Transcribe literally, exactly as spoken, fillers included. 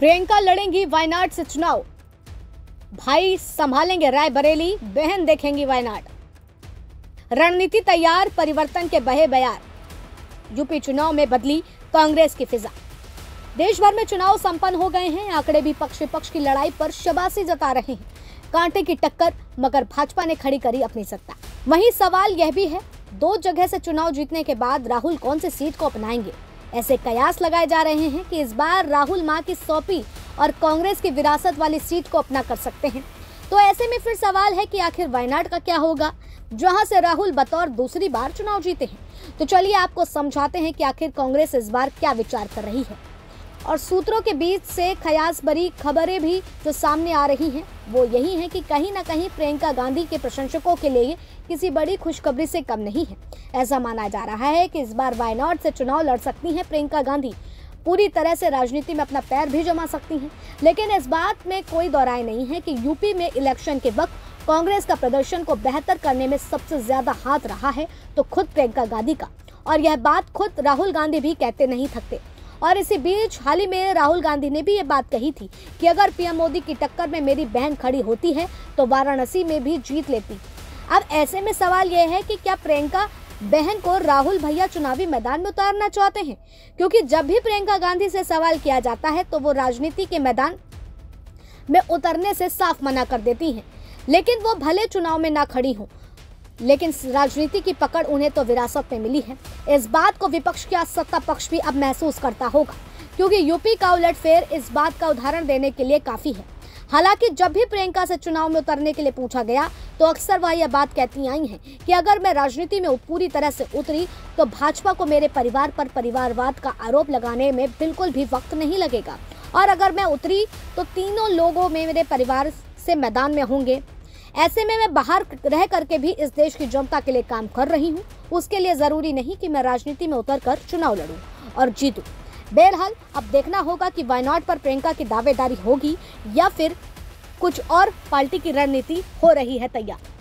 प्रियंका लड़ेंगी वायनाड से चुनाव, भाई संभालेंगे रायबरेली, बहन देखेंगी वायनाड। रणनीति तैयार, परिवर्तन के बहे बयान। यूपी चुनाव में बदली कांग्रेस की फिजा। देश भर में चुनाव संपन्न हो गए हैं, आंकड़े भी पक्ष विपक्ष की लड़ाई पर शाबाशी जता रहे हैं। कांटे की टक्कर, मगर भाजपा ने खड़ी करी अपनी सत्ता। वहीं सवाल यह भी है, दो जगह से चुनाव जीतने के बाद राहुल कौन सी सीट को अपनाएंगे। ऐसे कयास लगाए जा रहे हैं कि इस बार राहुल मां की सौंपी और कांग्रेस की विरासत वाली सीट को अपना कर सकते हैं। तो ऐसे में फिर सवाल है कि आखिर वायनाड का क्या होगा, जहां से राहुल बतौर दूसरी बार चुनाव जीते हैं। तो चलिए आपको समझाते हैं कि आखिर कांग्रेस इस बार क्या विचार कर रही है। और सूत्रों के बीच से खयास भरी खबरें भी जो सामने आ रही हैं वो यही है कि कहीं ना कहीं प्रियंका गांधी के प्रशंसकों के लिए किसी बड़ी खुशखबरी से कम नहीं है। ऐसा माना जा रहा है कि इस बार वायनाड से चुनाव लड़ सकती हैं प्रियंका गांधी, पूरी तरह से राजनीति में अपना पैर भी जमा सकती हैं। लेकिन इस बात में कोई दो राय नहीं है कि यूपी में इलेक्शन के वक्त कांग्रेस का प्रदर्शन को बेहतर करने में सबसे ज्यादा हाथ रहा है तो खुद प्रियंका गांधी का। और यह बात खुद राहुल गांधी भी कहते नहीं थकते। और इसी बीच हाल ही में राहुल गांधी ने भी ये बात कही थी कि अगर पीएम मोदी की टक्कर में मेरी बहन खड़ी होती है तो वाराणसी में भी जीत लेती। अब ऐसे में सवाल यह है कि क्या प्रियंका बहन को राहुल भैया चुनावी मैदान में उतारना चाहते हैं, क्योंकि जब भी प्रियंका गांधी से सवाल किया जाता है तो वो राजनीति के मैदान में उतरने से साफ मना कर देती हैं। लेकिन वो भले चुनाव में ना खड़ी हों, लेकिन राजनीति की पकड़ उन्हें तो विरासत में मिली है। इस बात को विपक्ष क्या सत्ता पक्ष भी अब महसूस करता होगा, क्योंकि यूपी का उलटफेर इस बात का उदाहरण देने के लिए काफी है। हालांकि जब भी प्रियंका से चुनाव में उतरने के लिए पूछा गया तो अक्सर वह यह बात कहती आई हैं कि अगर मैं राजनीति में पूरी तरह से उतरी तो भाजपा को मेरे परिवार पर परिवारवाद का आरोप लगाने में बिल्कुल भी वक्त नहीं लगेगा, और अगर मैं उतरी तो तीनों लोगों में मेरे परिवार से मैदान में होंगे। ऐसे में मैं बाहर रह करके भी इस देश की जनता के लिए काम कर रही हूँ, उसके लिए ज़रूरी नहीं कि मैं राजनीति में उतर कर चुनाव लड़ूँ और जीतूँ। बहरहाल अब देखना होगा कि वायनाड पर प्रियंका की दावेदारी होगी या फिर कुछ और पार्टी की रणनीति हो रही है तैयार।